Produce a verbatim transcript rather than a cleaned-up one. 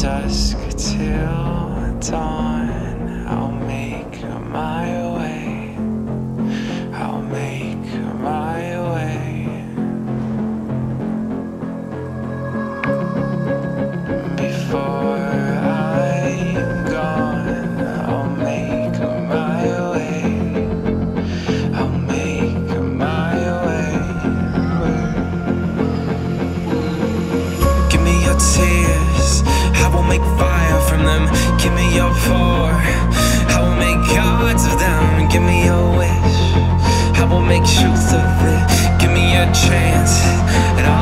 dusk till dawn, I'll make my way, I'll make my way. Before I'm gone, I'll make my way, I'll make my way. Give me your tears, I will make fire from them. Give me your pour, I will make gods of them. Give me your wish, I will make truth of it. Give me your chance, and I'll